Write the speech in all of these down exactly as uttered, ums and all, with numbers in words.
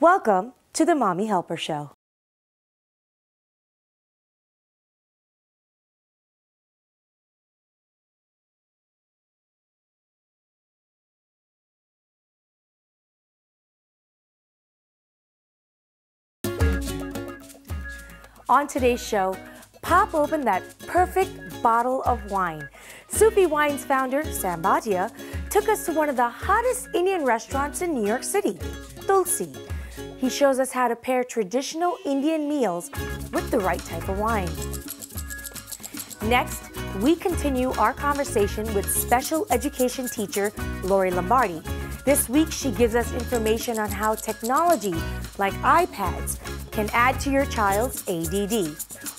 Welcome to The Mommy Helper Show. On today's show, pop open that perfect bottle of wine. Sufi Wines founder Sam Bhatia took us to one of the hottest Indian restaurants in New York City, Tulsi. He shows us how to pair traditional Indian meals with the right type of wine. Next, we continue our conversation with special education teacher Lori Lombardi. This week, she gives us information on how technology, like iPads, can add to your child's A D D.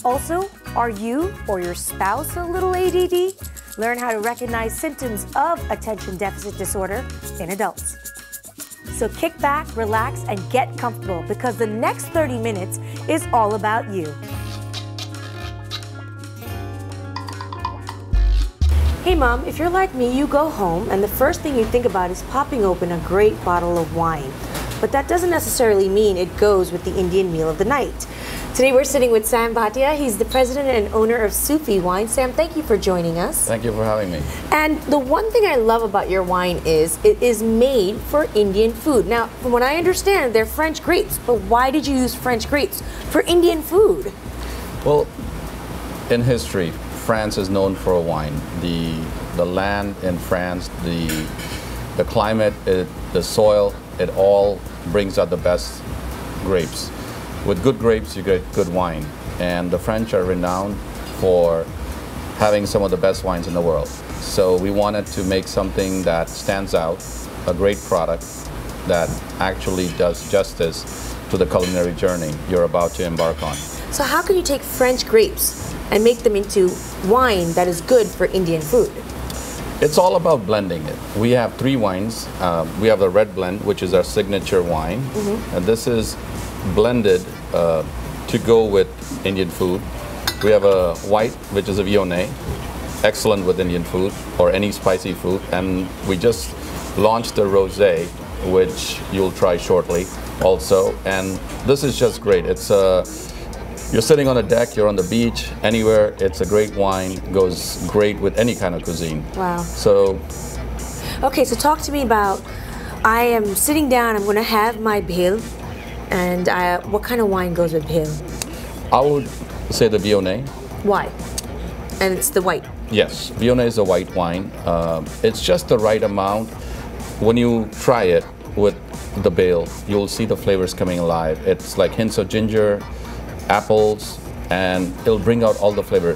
Also, are you or your spouse a little A D D? Learn how to recognize symptoms of attention deficit disorder in adults. So kick back, relax, and get comfortable because the next thirty minutes is all about you. Hey mom, if you're like me, you go home and the first thing you think about is popping open a great bottle of wine. But that doesn't necessarily mean it goes with the Indian meal of the night. Today we're sitting with Sam Bhatia. He's the president and owner of Sufi Wines. Sam, thank you for joining us. Thank you for having me. And the one thing I love about your wine is it is made for Indian food. Now, from what I understand, they're French grapes, but why did you use French grapes for Indian food? Well, in history, France is known for wine. The, the land in France, the, the climate, it, the soil, it all brings out the best grapes. With good grapes, you get good wine. And the French are renowned for having some of the best wines in the world. So we wanted to make something that stands out, a great product that actually does justice to the culinary journey you're about to embark on. So how can you take French grapes and make them into wine that is good for Indian food? It's all about blending it. We have three wines. Um, we have the red blend, which is our signature wine. Mm-hmm. And this is blended uh, to go with Indian food. We have a white, which is a Viognier, excellent with Indian food or any spicy food. And we just launched the rosé, which you'll try shortly also. And this is just great. It's a, you're sitting on a deck, you're on the beach, anywhere. It's a great wine, goes great with any kind of cuisine. Wow. So. Okay, so talk to me about, I am sitting down, I'm gonna have my bhel. And I, what kind of wine goes with bhel? I would say the Viognier. Why? And it's the white? Yes, Viognier is a white wine. Uh, it's just the right amount. When you try it with the bhel, you'll see the flavors coming alive. It's like hints of ginger, apples, and it'll bring out all the flavor.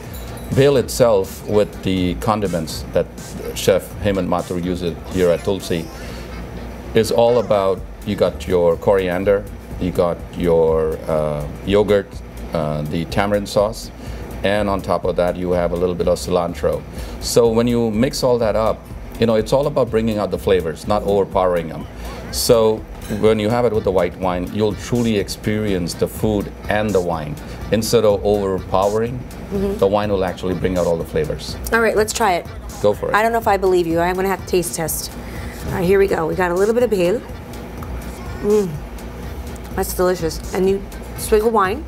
Bhel itself, with the condiments that Chef Hemant Mathur uses here at Tulsi, is all about, you got your coriander, you got your uh, yogurt, uh, the tamarind sauce, and on top of that you have a little bit of cilantro. So when you mix all that up, you know, it's all about bringing out the flavors, not overpowering them. So when you have it with the white wine, you'll truly experience the food and the wine. Instead of overpowering, mm-hmm. the wine will actually bring out all the flavors. All right, let's try it. Go for it. I don't know if I believe you. I'm gonna have to taste test. All right, here we go. We got a little bit of bhel. Mm. That's delicious. And you swig of wine.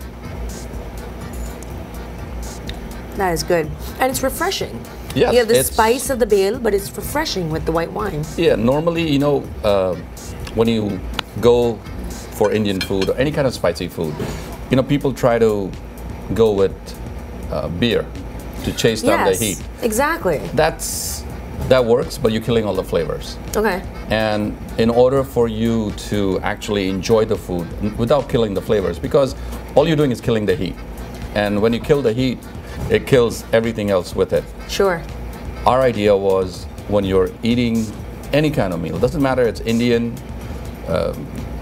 That is good. And it's refreshing. Yes, you have the spice of the bhel, but it's refreshing with the white wine. Yeah, normally, you know, uh, when you go for Indian food or any kind of spicy food, you know, people try to go with uh, beer to chase down yes, the heat. Exactly. That's, that works, but you're killing all the flavors. Okay. And in order for you to actually enjoy the food without killing the flavors, because all you're doing is killing the heat. And when you kill the heat, it kills everything else with it. Sure. Our idea was, when you're eating any kind of meal, it doesn't matter, it's Indian, uh,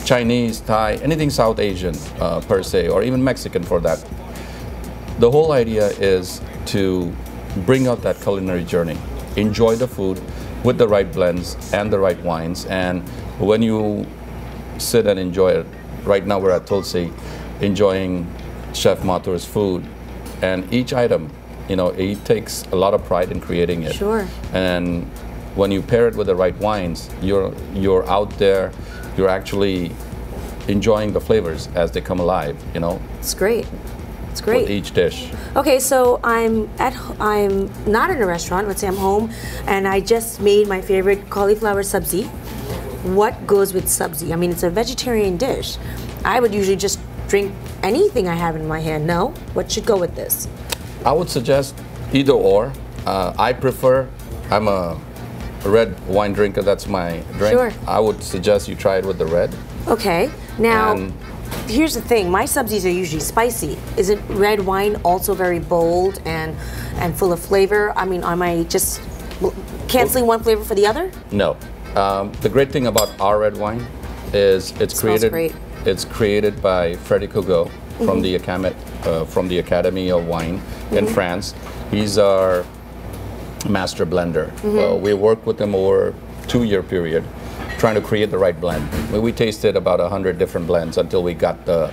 Chinese, Thai, anything South Asian uh, per se, or even Mexican for that. The whole idea is to bring out that culinary journey. Enjoy the food with the right blends and the right wines. And when you sit and enjoy it, right now we're at Tulsi, enjoying Chef Mathur's food. And each item, you know, he takes a lot of pride in creating it. Sure. And when you pair it with the right wines, you're, you're out there, you're actually enjoying the flavors as they come alive, you know. It's great. It's great. With each dish. Okay, so I'm at I'm not in a restaurant, let's say I'm home, and I just made my favorite cauliflower sabzi. What goes with sabzi? I mean, it's a vegetarian dish. I would usually just drink anything I have in my hand. No? What should go with this? I would suggest either or. Uh, I prefer, I'm a red wine drinker, that's my drink. Sure. I would suggest you try it with the red. Okay. Now, and here's the thing, my subsies are usually spicy. Isn't red wine also very bold and, and full of flavor? I mean, am I just canceling one flavor for the other? No. Um, the great thing about our red wine is it's it created great. It's created by Freddy Cougeau mm-hmm. from the Academy, uh, from the Academy of Wine mm-hmm. in France. He's our master blender. Mm-hmm. uh, we worked with him over a two-year period trying to create the right blend. We tasted about a hundred different blends until we got the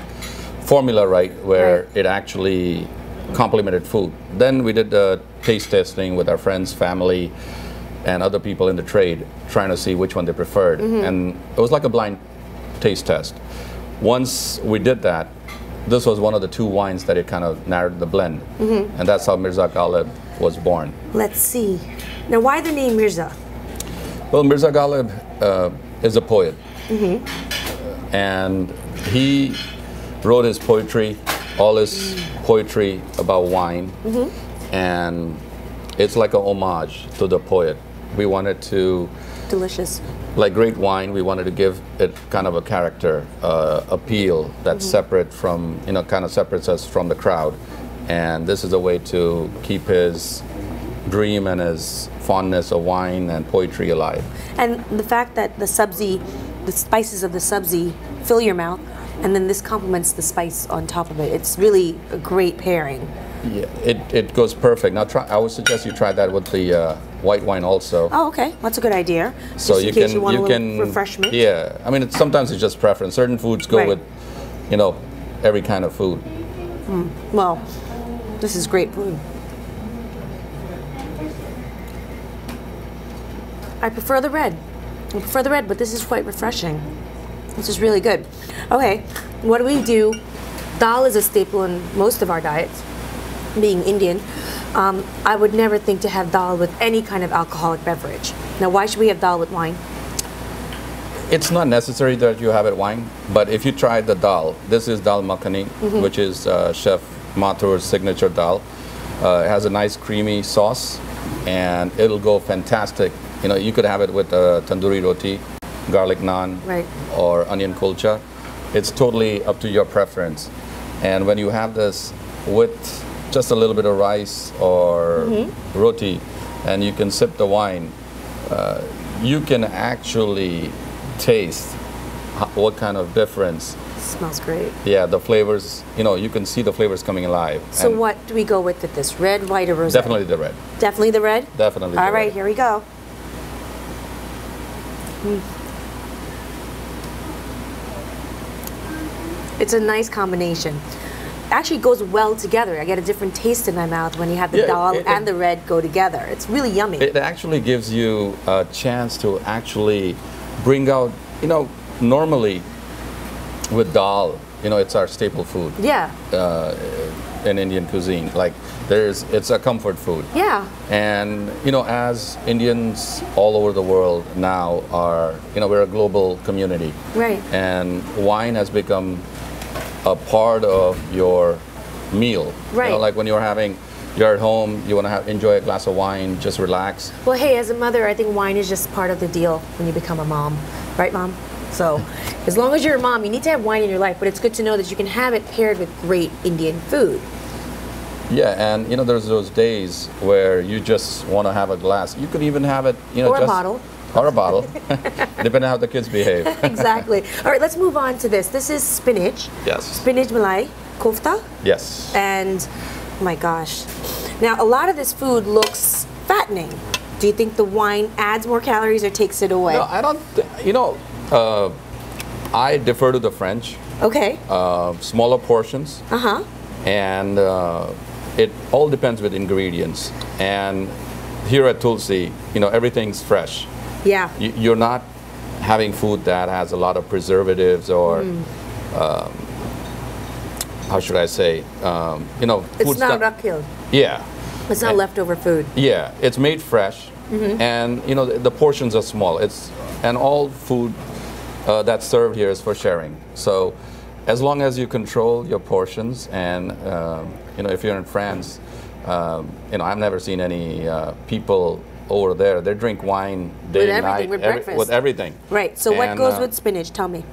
formula right where right. it actually complemented food. Then we did the taste testing with our friends, family, and other people in the trade, trying to see which one they preferred. Mm-hmm. And it was like a blind taste test. Once we did that, this was one of the two wines that it kind of narrowed the blend. Mm-hmm. And that's how Mirza Ghalib was born. Let's see. Now, why the name Mirza? Well, Mirza Ghalib uh, is a poet, mm-hmm. and he wrote his poetry, all his poetry about wine, mm-hmm. and it's like a homage to the poet. We wanted to... Delicious. Like great wine, we wanted to give it kind of a character, uh, appeal that's mm-hmm. separate from, you know, kind of separates us from the crowd, and this is a way to keep his dream and his fondness of wine and poetry alive. And the fact that the sabzi, the spices of the sabzi fill your mouth, and then this complements the spice on top of it. It's really a great pairing. Yeah, it, it goes perfect. Now try, I would suggest you try that with the uh, white wine also. Oh, okay, that's a good idea. So just you in case can, you want you a can, refreshment. Yeah, I mean, it's, sometimes it's just preference. Certain foods go right. with, you know, every kind of food. Mm. Well, this is great food. I prefer the red. I prefer the red, but this is quite refreshing. This is really good. Okay, what do we do? Dal is a staple in most of our diets, being Indian. Um, I would never think to have dal with any kind of alcoholic beverage. Now, why should we have dal with wine? It's not necessary that you have it wine, but if you try the dal, this is dal makhani, mm-hmm. which is uh, Chef Mathur's signature dal. Uh, it has a nice creamy sauce, and it'll go fantastic. You know, you could have it with a tandoori roti, garlic naan, right. or onion kulcha. It's totally up to your preference. And when you have this with just a little bit of rice or mm-hmm. roti, and you can sip the wine, uh, you can actually taste what kind of difference. Smells great. Yeah, the flavors, you know, you can see the flavors coming alive. So and what do we go with with this? Red, white, or rosé? Definitely the red. Definitely the red? Definitely All the right, red. All right, here we go. Mm. It's a nice combination. Actually goes well together. I get a different taste in my mouth when you have the yeah, dal it, and it, the red go together. It's really yummy. It actually gives you a chance to actually bring out, you know, normally with dal, you know, it's our staple food. Yeah. Uh, in Indian cuisine, like there's, it's a comfort food. Yeah. And you know, as Indians all over the world now are, you know, we're a global community. Right. And wine has become a part of your meal. Right. You know, like when you're having, you're at home, you want to have, enjoy a glass of wine, just relax. Well, hey, as a mother, I think wine is just part of the deal when you become a mom, right, Mom? So, as long as you're a mom, you need to have wine in your life, but it's good to know that you can have it paired with great Indian food. Yeah, and you know, there's those days where you just want to have a glass. You could even have it, you know, or just a bottle. Or a bottle, depending on how the kids behave. Exactly. All right, let's move on to this. This is spinach. Yes. Spinach malai kofta. Yes. And, oh my gosh. Now, a lot of this food looks fattening. Do you think the wine adds more calories or takes it away? No, I don't, you know, Uh, I defer to the French. Okay. Uh, smaller portions. Uh-huh. And uh, it all depends with ingredients. And here at Tulsi, you know, everything's fresh. Yeah. Y you're not having food that has a lot of preservatives or, mm. um, how should I say, um, you know, it's food not rakhil. Yeah. It's not and, leftover food. Yeah, it's made fresh, mm-hmm. and you know the, the portions are small. It's and all food uh, that's served here is for sharing. So, as long as you control your portions, and uh, you know, if you're in France, um, you know, I've never seen any uh, people over there. They drink wine day with everything, night with, every, breakfast. with everything. Right. So, and, what goes uh, with spinach? Tell me.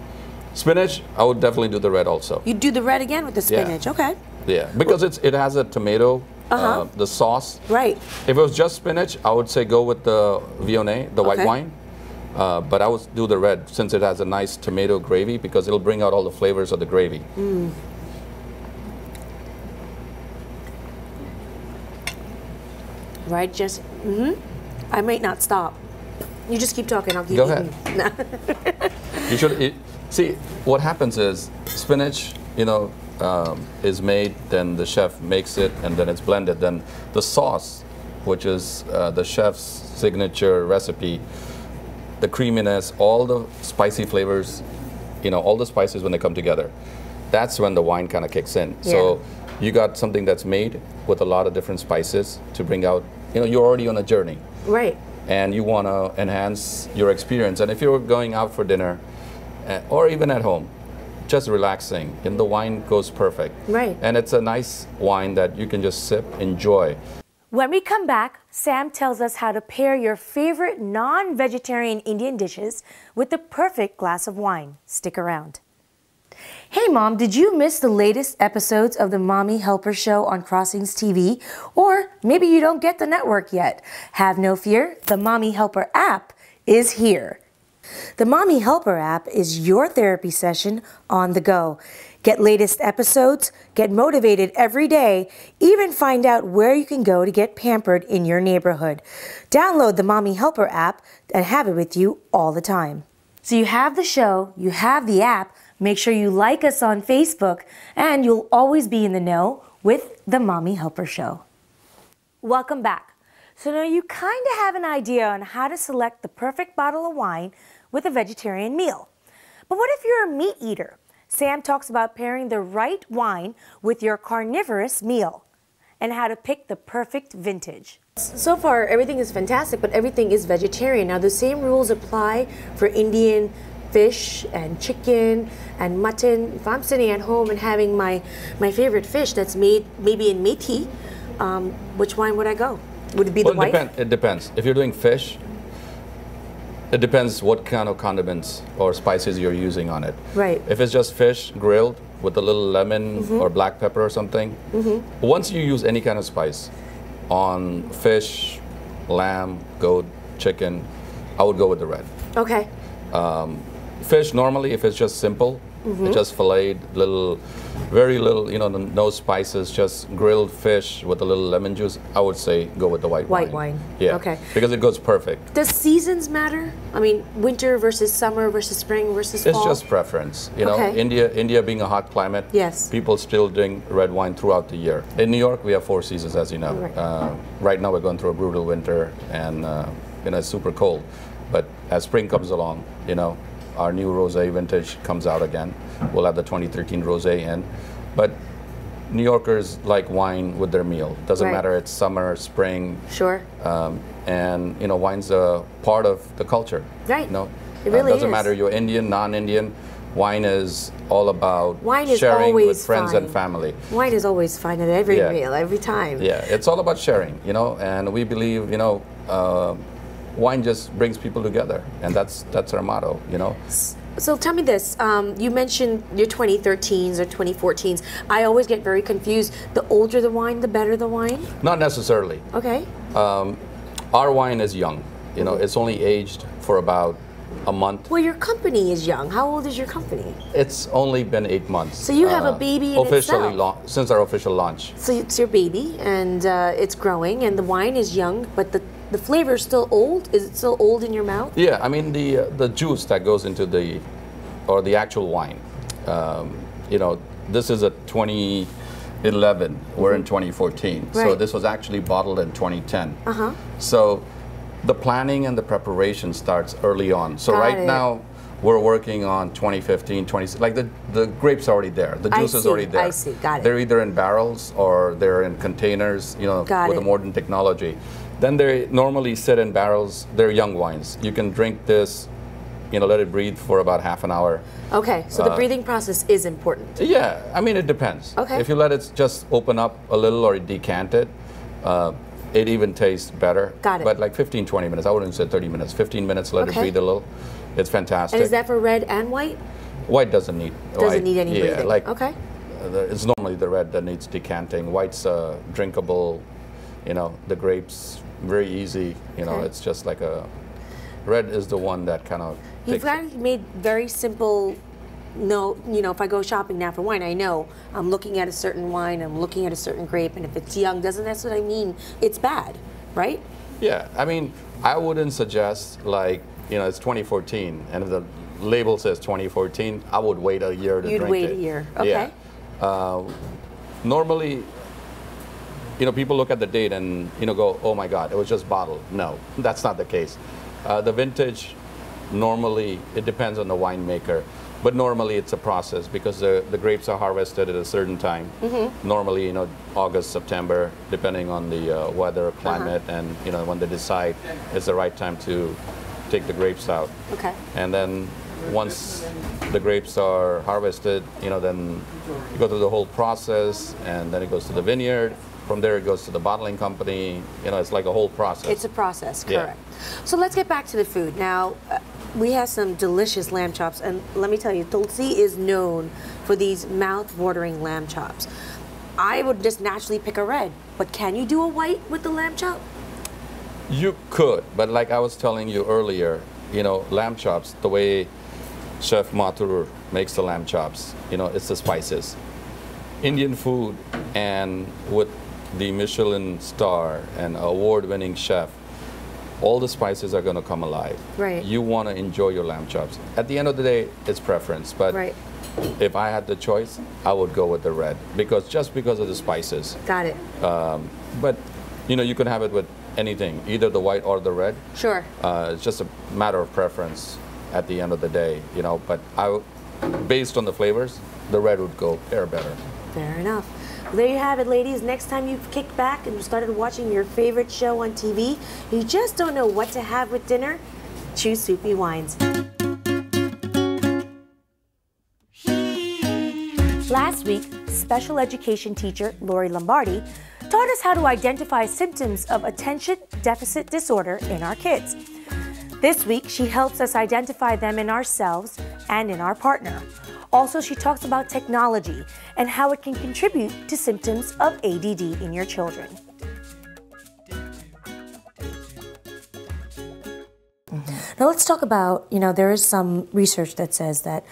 Spinach, I would definitely do the red also. You do the red again with the spinach, yeah. okay? Yeah, because it's it has a tomato. Uh-huh. Uh, the sauce. Right. If it was just spinach, I would say go with the Viognier, the okay. white wine. Uh, but I would do the red since it has a nice tomato gravy because it'll bring out all the flavors of the gravy. Mm. Right, just, mm-hmm. I might not stop. You just keep talking, I'll keep go eating. ahead. You should, it, see, what happens is spinach, you know, Um, is made, then the chef makes it, and then it's blended. Then the sauce, which is uh, the chef's signature recipe, the creaminess, all the spicy flavors, you know, all the spices when they come together, that's when the wine kind of kicks in. Yeah. So you got something that's made with a lot of different spices to bring out, you know, you're already on a journey. Right. And you want to enhance your experience. And if you're going out for dinner, uh, or even at home, just relaxing, and the wine goes perfect. Right. And it's a nice wine that you can just sip, enjoy. When we come back, Sam tells us how to pair your favorite non-vegetarian Indian dishes with the perfect glass of wine. Stick around. Hey Mom, did you miss the latest episodes of the Mommy Helper Show on Crossings T V? Or maybe you don't get the network yet. Have no fear, the Mommy Helper app is here. The Mommy Helper app is your therapy session on the go. Get latest episodes, get motivated every day, even find out where you can go to get pampered in your neighborhood. Download the Mommy Helper app and have it with you all the time. So you have the show, you have the app, make sure you like us on Facebook, and you'll always be in the know with the Mommy Helper Show. Welcome back. So now you kind of have an idea on how to select the perfect bottle of wine with a vegetarian meal. But what if you're a meat eater? Sam talks about pairing the right wine with your carnivorous meal and how to pick the perfect vintage. So far, everything is fantastic, but everything is vegetarian. Now, the same rules apply for Indian fish and chicken and mutton. If I'm sitting at home and having my, my favorite fish that's made maybe in Methi, um, which wine would I go? Would it be well, the white? It, depend, it depends. If you're doing fish, it depends what kind of condiments or spices you're using on it. Right. If it's just fish grilled with a little lemon mm-hmm. or black pepper or something, mm-hmm. once you use any kind of spice on fish, lamb, goat, chicken, I would go with the red. Okay. Um, fish normally, if it's just simple, mm-hmm. it's just filleted, little, very little, you know, no spices, just grilled fish with a little lemon juice, I would say go with the white wine. White wine. Yeah. Okay. Because it goes perfect. Does seasons matter? I mean, winter versus summer versus spring versus fall? It's just preference. You know, okay. India India being a hot climate, yes. people still drink red wine throughout the year. In New York, we have four seasons, as you know. Right, uh, right now, we're going through a brutal winter, and uh, you know, it's super cold. But as spring comes along, you know, our new rosé vintage comes out again. We'll have the twenty thirteen rosé in. But New Yorkers like wine with their meal. Doesn't right. matter, it's summer, spring. Sure. Um, and, you know, wine's a part of the culture. Right. You know, it really uh, doesn't is. matter you're Indian, non-Indian. Wine is all about wine is sharing with friends fine. and family. Wine is always fine at every yeah. meal, every time. Yeah, it's all about sharing, you know, and we believe, you know, uh, wine just brings people together, and that's that's our motto, you know. So tell me this, um, you mentioned your twenty thirteens or twenty fourteens. I always get very confused. The older the wine, the better the wine? Not necessarily. Okay. Um, our wine is young. You know, it's only aged for about a month. Well, your company is young. How old is your company? It's only been eight months. So you have uh, a baby in officially itself. Since our official launch. So it's your baby, and uh, it's growing, and the wine is young, but the The flavor is still old? Is it still old in your mouth? Yeah, I mean the uh, the juice that goes into the, or the actual wine. Um, you know, this is a twenty eleven, mm-hmm. we're in twenty fourteen. Right. So this was actually bottled in twenty ten. Uh-huh. So the planning and the preparation starts early on. So Got right it. now, We're working on twenty fifteen, twenty sixteen. Like the, the grape's already there. The juice is already there. I see, got it. They're either in barrels or they're in containers, you know, got with it. the modern technology. Then they normally sit in barrels. They're young wines. You can drink this, you know, let it breathe for about half an hour. Okay, so uh, the breathing process is important. Yeah, I mean, it depends. Okay. If you let it just open up a little or decant it, uh, it even tastes better. Got it. But like fifteen, twenty minutes. I wouldn't say thirty minutes. fifteen minutes, let okay. it breathe a little. It's fantastic. And is that for red and white? White doesn't need. Doesn't white, need any yeah, breathing. Like, okay. It's normally the red that needs decanting. White's uh, drinkable. You know, the grapes very easy. You okay. know, it's just like a. Red is the one that kind of. You've kind of made very simple. No, you know, if I go shopping now for wine, I know I'm looking at a certain wine. I'm looking at a certain grape, and if it's young, doesn't that's what I mean? It's bad, right? Yeah, I mean, I wouldn't suggest like. You know, it's twenty fourteen, and if the label says twenty fourteen, I would wait a year to You'd drink it. You'd wait a year, okay. Yeah. Uh, normally, you know, people look at the date and, you know, go, oh my God, it was just bottled. No, that's not the case. Uh, the vintage, normally, it depends on the winemaker, but normally it's a process because the, the grapes are harvested at a certain time. Mm-hmm. Normally, you know, August, September, depending on the uh, weather, climate, uh-huh. and, you know, when they decide it's the right time to take the grapes out. Okay. And then once the grapes are harvested, you know, then you go through the whole process, and then it goes to the vineyard. From there, it goes to the bottling company. You know, it's like a whole process. It's a process, correct. Yeah. So let's get back to the food. Now, uh, we have some delicious lamb chops, and let me tell you, Tulsi is known for these mouth-watering lamb chops. I would just naturally pick a red, but can you do a white with the lamb chop? You could, but like I was telling you earlier, you know, lamb chops, the way Chef Mathur makes the lamb chops, you know, it's the spices. Indian food, and with the Michelin star and award-winning chef, all the spices are going to come alive. Right. You want to enjoy your lamb chops. At the end of the day, it's preference, but right. if I had the choice, I would go with the red, because just because of the spices. Got it. Um, but, you know, you could have it with anything, either the white or the red. Sure. Uh, it's just a matter of preference at the end of the day, you know, but I, based on the flavors, the red would go fair better. Fair enough. Well, there you have it, ladies. Next time you've kicked back and started watching your favorite show on T V, you just don't know what to have with dinner, choose Sufi Wines. Last week, special education teacher Lori Lombardi taught us how to identify symptoms of attention deficit disorder in our kids. This week, she helps us identify them in ourselves and in our partner. Also, she talks about technology and how it can contribute to symptoms of A D D in your children. Mm-hmm. Now let's talk about, you know, there is some research that says that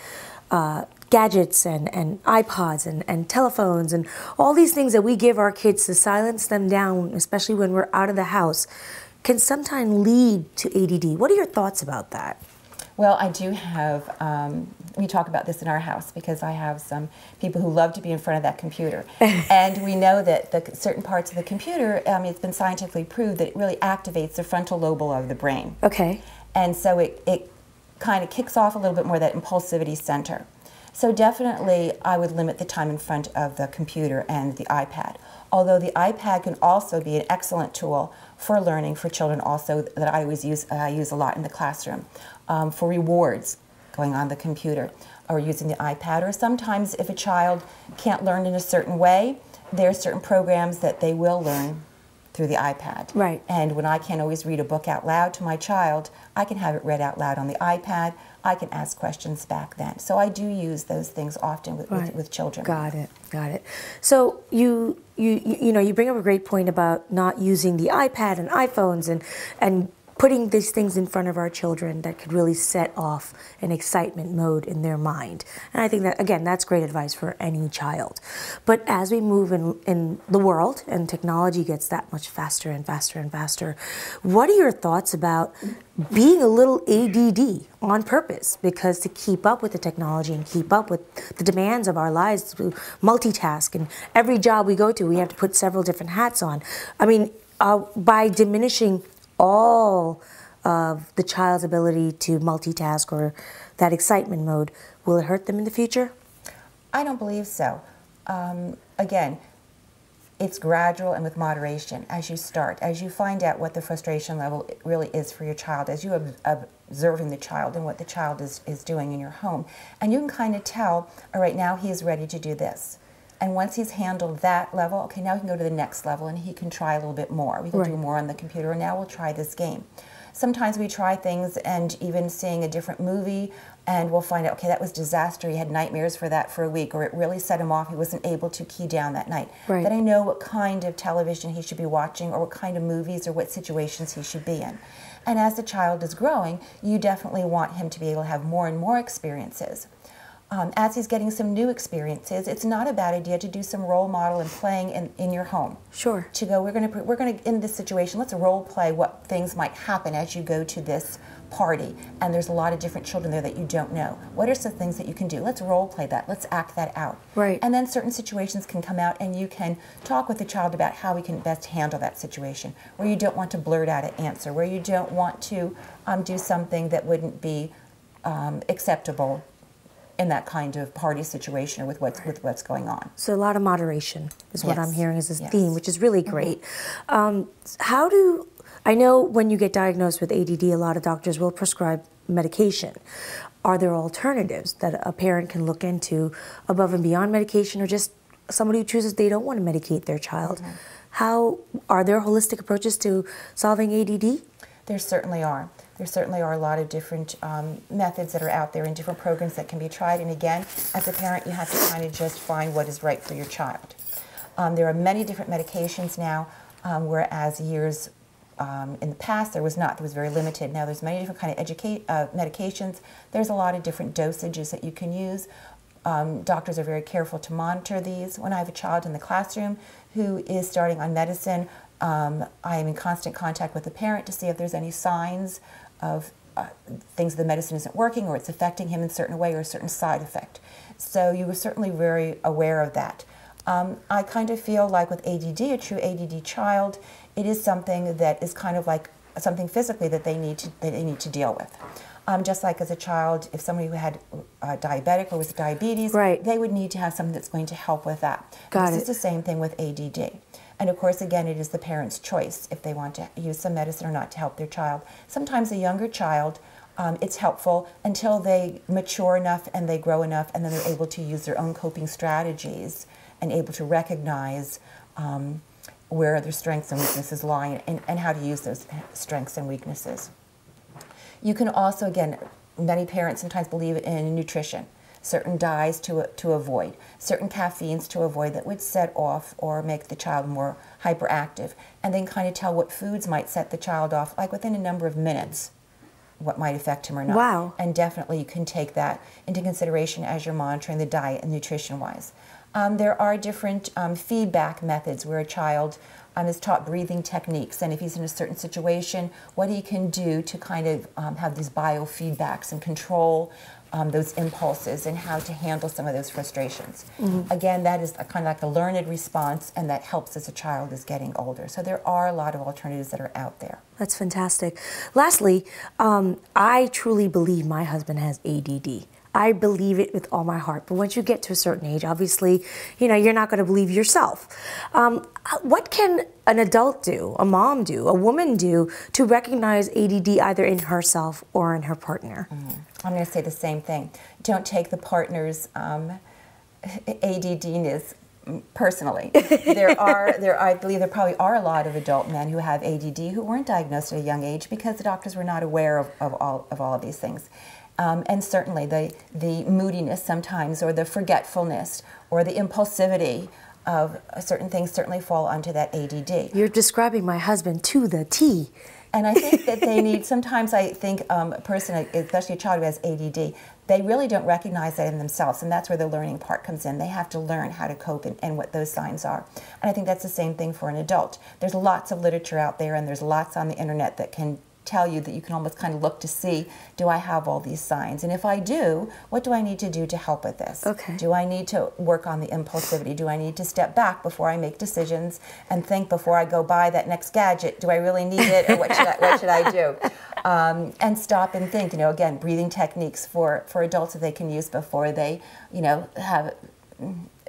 uh, gadgets and, and iPods and, and telephones and all these things that we give our kids to silence them down, especially when we're out of the house, can sometimes lead to A D D. What are your thoughts about that? Well, I do have, um, we talk about this in our house because I have some people who love to be in front of that computer. And we know that the certain parts of the computer, I mean, it's been scientifically proved that it really activates the frontal lobe of the brain. Okay. And so it, it kind of kicks off a little bit more that impulsivity center. So definitely, I would limit the time in front of the computer and the iPad. Although the iPad can also be an excellent tool for learning for children also that I always use, uh, I use a lot in the classroom, um, for rewards going on the computer or using the iPad. Or sometimes if a child can't learn in a certain way, there are certain programs that they will learn through the iPad. Right. And when I can't always read a book out loud to my child, I can have it read out loud on the iPad. I can ask questions back then. So I do use those things often with, right. with, with children. Got it, got it. So you, you, you know, you bring up a great point about not using the iPad and iPhones and, and putting these things in front of our children that could really set off an excitement mode in their mind. And I think that, again, that's great advice for any child. But as we move in, in the world and technology gets that much faster and faster and faster, what are your thoughts about being a little A D D on purpose? Because to keep up with the technology and keep up with the demands of our lives, to multitask, and every job we go to, we have to put several different hats on. I mean, uh, by diminishing all of the child's ability to multitask or that excitement mode, will it hurt them in the future? I don't believe so. Um, again, it's gradual and with moderation as you start, as you find out what the frustration level really is for your child, as you ob observing the child and what the child is, is doing in your home. And you can kind of tell, all right, now he is ready to do this. And once he's handled that level, okay, now he can go to the next level and he can try a little bit more. We can right. do more on the computer, and now we'll try this game. Sometimes we try things, and even seeing a different movie, and we'll find out, okay, that was disaster. He had nightmares for that for a week, or it really set him off. He wasn't able to key down that night. Right. Then I know what kind of television he should be watching, or what kind of movies, or what situations he should be in. And as the child is growing, you definitely want him to be able to have more and more experiences. Um, as he's getting some new experiences, it's not a bad idea to do some role model and playing in, in your home. Sure. To go, we're going to, we're going to, in this situation, let's role play what things might happen as you go to this party. And there's a lot of different children there that you don't know. What are some things that you can do? Let's role play that. Let's act that out. Right. And then certain situations can come out, and you can talk with the child about how we can best handle that situation, where you don't want to blurt out an answer, where you don't want to um, do something that wouldn't be um, acceptable in that kind of party situation, or with what's, with what's going on. So a lot of moderation is yes. what I'm hearing is this yes. theme, which is really great. Mm-hmm. um, how do, I know when you get diagnosed with A D D, a lot of doctors will prescribe medication. Are there alternatives that a parent can look into above and beyond medication, or just somebody who chooses they don't want to medicate their child? Mm-hmm. How, are there holistic approaches to solving A D D? There certainly are. There certainly are a lot of different um, methods that are out there and different programs that can be tried. And again, as a parent, you have to kind of just find what is right for your child. Um, there are many different medications now, um, whereas years um, in the past there was not. There was very limited. Now there's many different kind of educate, uh, medications. There's a lot of different dosages that you can use. Um, doctors are very careful to monitor these. When I have a child in the classroom who is starting on medicine, um, I am in constant contact with the parent to see if there's any signs of uh, things the medicine isn't working, or it's affecting him in a certain way, or a certain side effect. So you were certainly very aware of that. Um, I kind of feel like with A D D, a true A D D child, it is something that is kind of like something physically that they need to, that they need to deal with. Um, just like as a child, if somebody who had uh, diabetic or was diabetes, right. they would need to have something that's going to help with that. Got this it. Is the same thing with A D D. And of course, again, it is the parent's choice if they want to use some medicine or not to help their child. Sometimes a younger child, um, it's helpful until they mature enough and they grow enough, and then they're able to use their own coping strategies and able to recognize um, where their strengths and weaknesses lie, and, and how to use those strengths and weaknesses. You can also, again, many parents sometimes believe in nutrition. Certain dyes to, to avoid, certain caffeines to avoid that would set off or make the child more hyperactive, and then kind of tell what foods might set the child off, like within a number of minutes, what might affect him or not. Wow. And definitely you can take that into consideration as you're monitoring the diet and nutrition-wise. Um, there are different um, feedback methods where a child um, is taught breathing techniques, and if he's in a certain situation, what he can do to kind of um, have these biofeedbacks and control Um, those impulses, and how to handle some of those frustrations. Mm-hmm. Again, that is a, kind of like a learned response, and that helps as a child is getting older. So there are a lot of alternatives that are out there. That's fantastic. Lastly, um, I truly believe my husband has A D D. I believe it with all my heart. But once you get to a certain age, obviously, you know, you're not going to believe yourself. Um, what can an adult do, a mom do, a woman do, to recognize A D D either in herself or in her partner? Mm-hmm. I'm going to say the same thing. Don't take the partner's um, A D D-ness personally. There are, there, I believe there probably are a lot of adult men who have A D D who weren't diagnosed at a young age because the doctors were not aware of, of, all, of all of these things. Um, and certainly the, the moodiness sometimes, or the forgetfulness, or the impulsivity of certain things certainly fall onto that A D D. You're describing my husband to the T. And I think that they need, sometimes I think um, a person, especially a child who has A D D, they really don't recognize that in themselves, and that's where the learning part comes in. They have to learn how to cope and, and what those signs are. And I think that's the same thing for an adult. There's lots of literature out there, and there's lots on the internet that can tell you that you can almost kind of look to see, do I have all these signs? And if I do, what do I need to do to help with this? Okay. Do I need to work on the impulsivity? Do I need to step back before I make decisions and think before I go buy that next gadget? Do I really need it, or what should I, what should I do? Um, and stop and think, you know, again, breathing techniques for, for adults that they can use before they, you know, have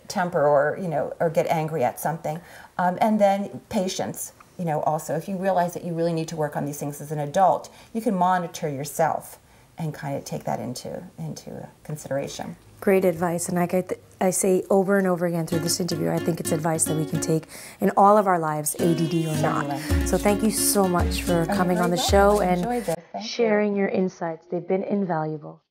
temper or, you know, or get angry at something. Um, and then patience. You know, also, if you realize that you really need to work on these things as an adult, you can monitor yourself and kind of take that into into consideration. Great advice, and I get I say over and over again through this interview, I think it's advice that we can take in all of our lives, A D D or not. So thank you so much for coming on the show and sharing your insights. They've been invaluable.